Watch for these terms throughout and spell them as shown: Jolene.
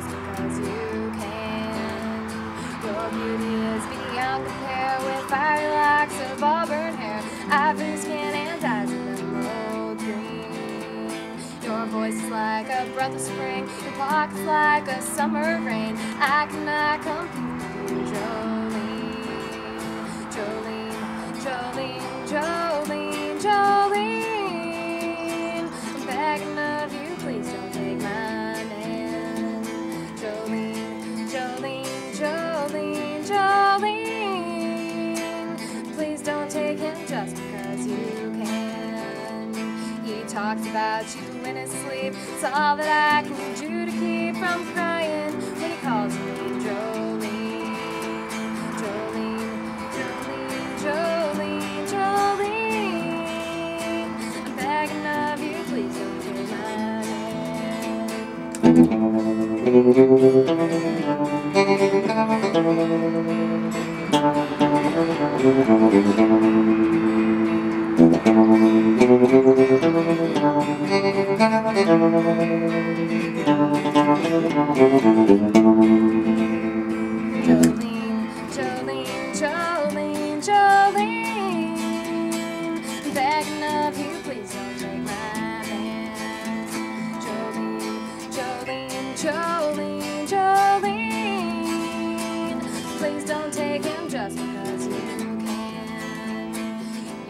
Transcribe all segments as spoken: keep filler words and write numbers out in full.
just because you can. Your beauty is beyond compare with fiery locks of auburn hair, ivory skin and eyes of emerald green. Your voice is like a breath of spring, your pockets like a summer rain. I cannot compete with you, Jolene, Jolene, Jolene, Jolene, Jolene. I'm begging of you, please don't take my hand. Jolene, Jolene, Jolene, Jolene. Please don't take him just because you can. He talked about you in his sleep. It's all that I can do to keep from crying when he calls me Jolene. Jolene, Jolene, Jolene, Jolene, begging of you, please don't take my hand. Jolene, Jolene, Jolene, Jolene, please don't take him just because you can.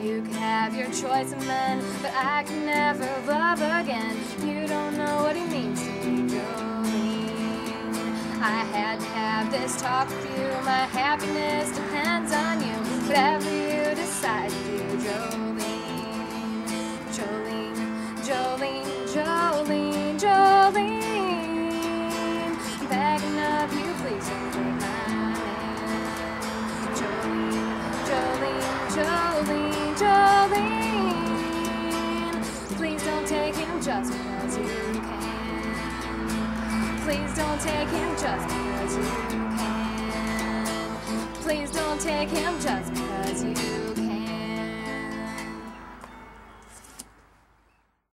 You can have your choice of men, but I can never love again. You don't know what he means to me, Jolene. I had to have this talk with you. My happiness depends on you. Whatever you decide to do, Jolene, Jolene, Jolene, Jolene, Jolene. I'm begging of you, please don't take my hand. Jolene, Jolene, Jolene, Jolene. Please don't take him just because you can. Please don't take him just because you can. Please don't take him just because you